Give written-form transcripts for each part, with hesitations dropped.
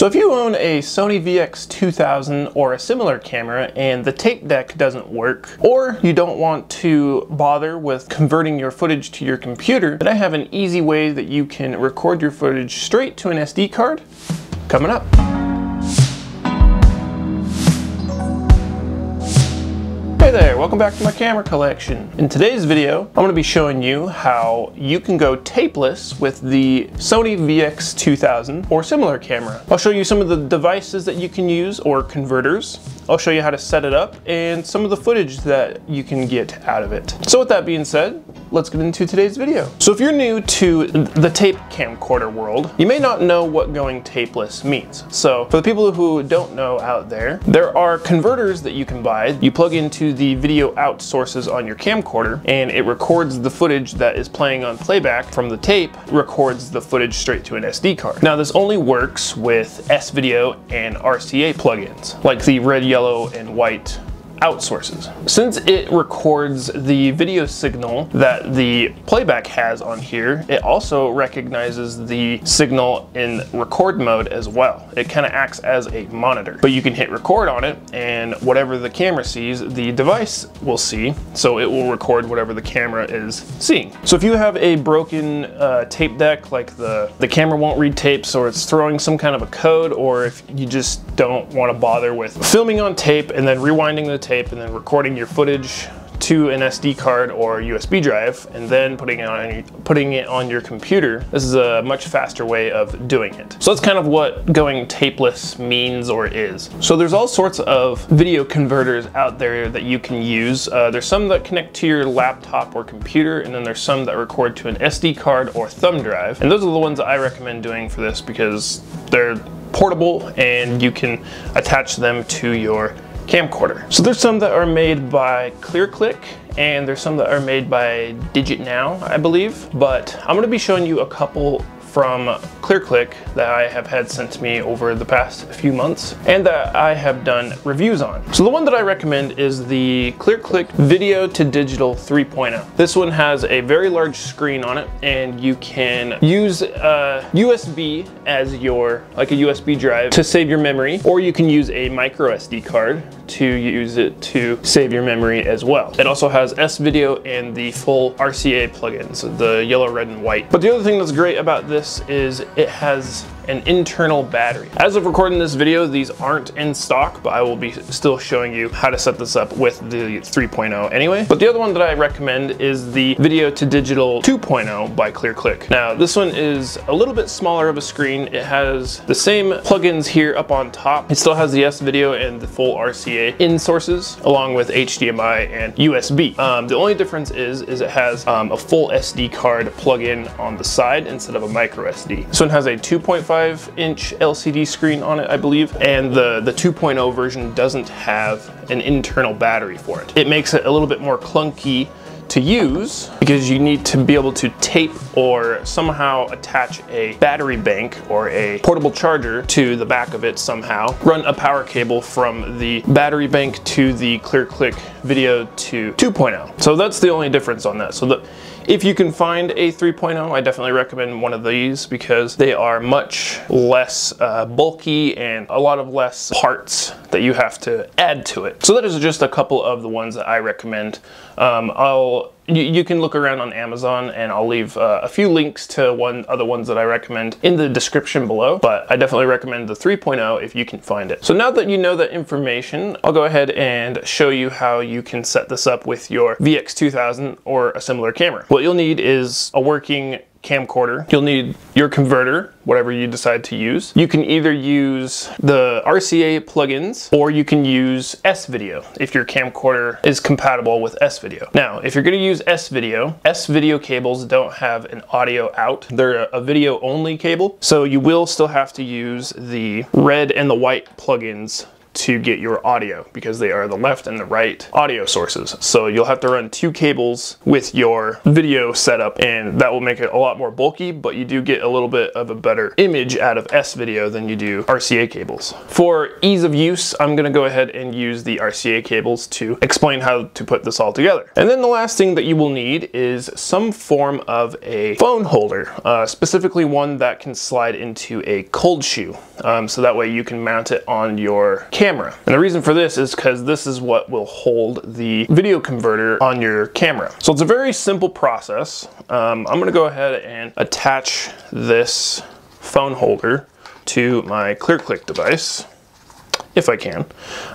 So if you own a Sony VX2000 or a similar camera and the tape deck doesn't work, or you don't want to bother with converting your footage to your computer, then I have an easy way that you can record your footage straight to an SD card coming up. Hey there, welcome back to my camera collection. In today's video, I'm going to be showing you how you can go tapeless with the Sony VX2000 or similar camera. I'll show you some of the devices that you can use or converters. I'll show you how to set it up and some of the footage that you can get out of it. So with that being said, let's get into today's video. So if you're new to the tape camcorder world, you may not know what going tapeless means. So for the people who don't know out there, there are converters that you can buy. You plug into the video out sources on your camcorder and it records the footage that is playing on playback from the tape, records the footage straight to an SD card. Now this only works with S-Video and RCA plugins, like the red, yellow, and white outsources. Since it records the video signal that the playback has on here, it also recognizes the signal in record mode as well. It kind of acts as a monitor, but you can hit record on it and whatever the camera sees, the device will see, so it will record whatever the camera is seeing. So if you have a broken tape deck, like the camera won't read tapes or it's throwing some kind of a code, or if you just don't want to bother with filming on tape and then rewinding the tape and then recording your footage to an SD card or USB drive and then putting it on your computer, this is a much faster way of doing it. So that's kind of what going tapeless means or is. So there's all sorts of video converters out there that you can use. There's some that connect to your laptop or computer, and then there's some that record to an SD card or thumb drive. And those are the ones that I recommend doing for this because they're portable and you can attach them to your camcorder. So there's some that are made by ClearClick and there's some that are made by DigitNow, I believe, but I'm going to be showing you a couple from ClearClick that I have had sent to me over the past few months and that I have done reviews on. So the one that I recommend is the ClearClick Video to Digital 3.0. This one has a very large screen on it and you can use USB as your, like a USB drive to save your memory, or you can use a micro SD card to use it to save your memory as well. It also has S-Video and the full RCA plugins, the yellow, red, and white. But the other thing that's great about this is it has an internal battery. As of recording this video, these aren't in stock, but I will be still showing you how to set this up with the 3.0 anyway. But the other one that I recommend is the Video to Digital 2.0 by ClearClick. Now this one is a little bit smaller of a screen. It has the same plugins here up on top. It still has the S-Video and the full RCA in sources along with HDMI and USB. The only difference is it has a full SD card plug-in on the side instead of a micro SD. This one has a 2.5-inch LCD screen on it, I believe, and the 2.0 version doesn't have an internal battery for it. It makes it a little bit more clunky to use because you need to be able to tape or somehow attach a battery bank or a portable charger to the back of it somehow, run a power cable from the battery bank to the ClearClick Video to 2.0. So that's the only difference on that. So if you can find a 3.0, I definitely recommend one of these because they are much less bulky and a lot of less parts that you have to add to it. So that is just a couple of the ones that I recommend. You can look around on Amazon and I'll leave a few links to other ones that I recommend in the description below, but I definitely recommend the 3.0 if you can find it. So now that you know that information, I'll go ahead and show you how you can set this up with your VX2000 or a similar camera. What you'll need is a working camcorder. You'll need your converter, whatever you decide to use. You can either use the RCA plugins or you can use S-Video if your camcorder is compatible with S-Video. Now, if you're going to use S-Video, S-Video cables don't have an audio out. They're a video only cable, so you will still have to use the red and the white plugins to get your audio, because they are the left and the right audio sources. So you'll have to run two cables with your video setup, and that will make it a lot more bulky, but you do get a little bit of a better image out of S-Video than you do RCA cables. For ease of use, I'm gonna go ahead and use the RCA cables to explain how to put this all together. And then the last thing that you will need is some form of a phone holder, specifically one that can slide into a cold shoe, so that way you can mount it on your camera. And the reason for this is because this is what will hold the video converter on your camera. So it's a very simple process. I'm gonna go ahead and attach this phone holder to my ClearClick device, if I can.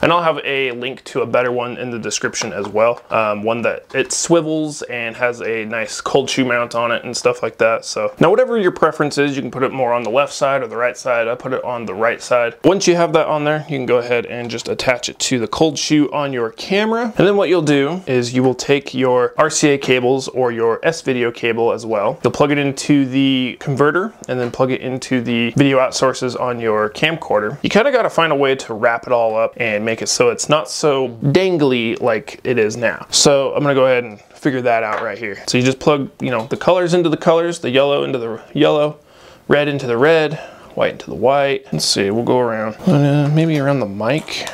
And I'll have a link to a better one in the description as well. One that it swivels and has a nice cold shoe mount on it and stuff like that. So now whatever your preference is, you can put it more on the left side or the right side. I put it on the right side. Once you have that on there, you can go ahead and just attach it to the cold shoe on your camera. And then what you'll do is you will take your RCA cables or your S-Video cable as well. You'll plug it into the converter and then plug it into the video out sources on your camcorder. You kind of got to find a way to wrap it all up and make it so it's not so dangly like it is now. So I'm gonna go ahead and figure that out right here. So you just plug, you know, the colors into the colors, the yellow into the yellow, red into the red, white into the white. Let's see, we'll go around, maybe around the mic,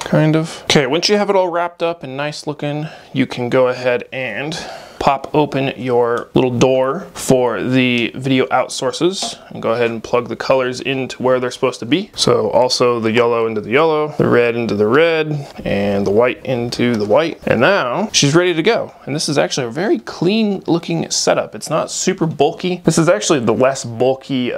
kind of. Okay, once you have it all wrapped up and nice looking, you can go ahead and pop open your little door for the video out sources and go ahead and plug the colors into where they're supposed to be. So also the yellow into the yellow, the red into the red, and the white into the white. And now she's ready to go. And this is actually a very clean looking setup. It's not super bulky. This is actually the less bulky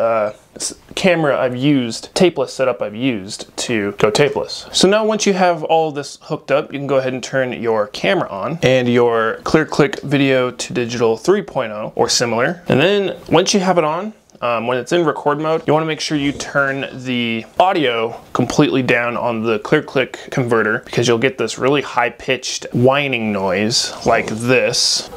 camera I've used, tapeless setup I've used to go tapeless. So now once you have all this hooked up, you can go ahead and turn your camera on and your ClearClick Video to Digital 3.0 or similar. And then once you have it on, when it's in record mode, you want to make sure you turn the audio completely down on the ClearClick converter, because you'll get this really high-pitched whining noise like this.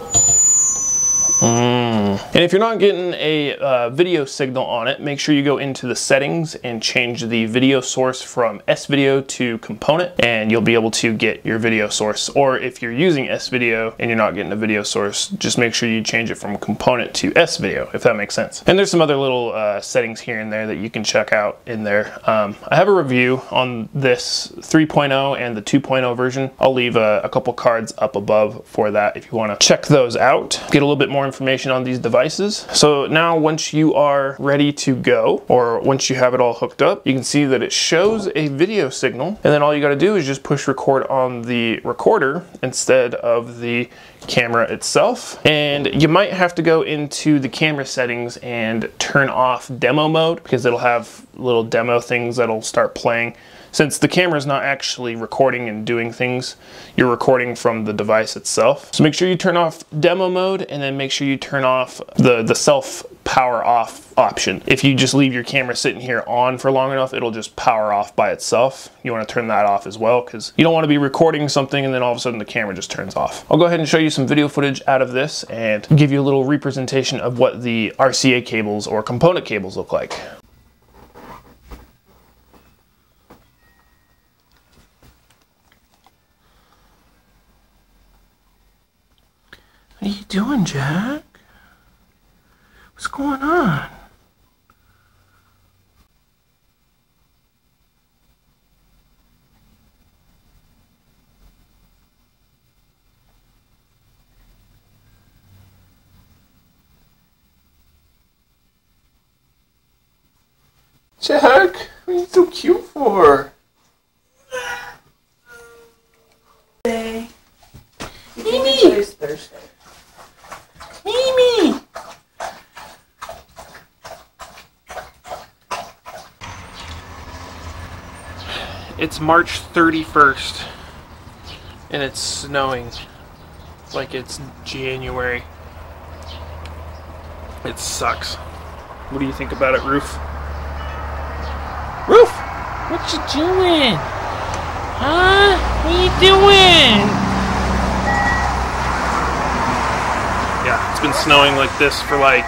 And if you're not getting a video signal on it, make sure you go into the settings and change the video source from S-Video to component, and you'll be able to get your video source. Or if you're using S-Video and you're not getting a video source, just make sure you change it from component to S-Video, if that makes sense. And there's some other little settings here and there that you can check out in there. I have a review on this 3.0 and the 2.0 version. I'll leave a couple cards up above for that if you want to check those out. Get a little bit more information on these devices. So now once you are ready to go, or once you have it all hooked up, you can see that it shows a video signal, and then all you got to do is just push record on the recorder instead of the camera itself. And you might have to go into the camera settings and turn off demo mode, because it'll have little demo things that'll start playing. Since the camera's not actually recording and doing things, you're recording from the device itself. So make sure you turn off demo mode, and then make sure you turn off the self power off option. If you just leave your camera sitting here on for long enough, it'll just power off by itself. You want to turn that off as well, because you don't want to be recording something and then all of a sudden the camera just turns off. I'll go ahead and show you some video footage out of this and give you a little representation of what the RCA cables or component cables look like. What are you doing, Jack? What's going on? Jack, what are you so cute for? It's March 31st, and it's snowing like it's January. It sucks. What do you think about it, Roof? Roof! What you doing? Huh? What you doing? Yeah, it's been snowing like this for like...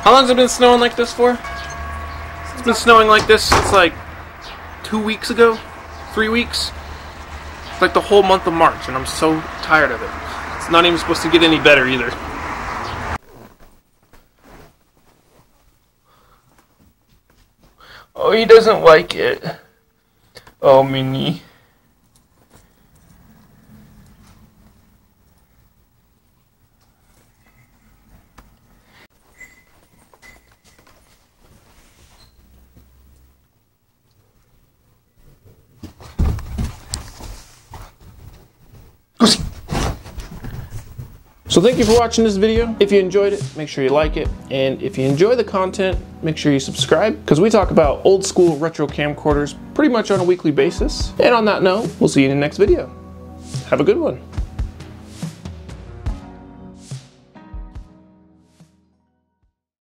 How long has it been snowing like this for? It's been snowing like this since like... 2 weeks ago, 3 weeks. It's like the whole month of March, and I'm so tired of it. It's not even supposed to get any better either. Oh, he doesn't like it. Oh, Minnie. So thank you for watching this video. If you enjoyed it, make sure you like it. And if you enjoy the content, make sure you subscribe, because we talk about old school retro camcorders pretty much on a weekly basis. And on that note, we'll see you in the next video. Have a good one.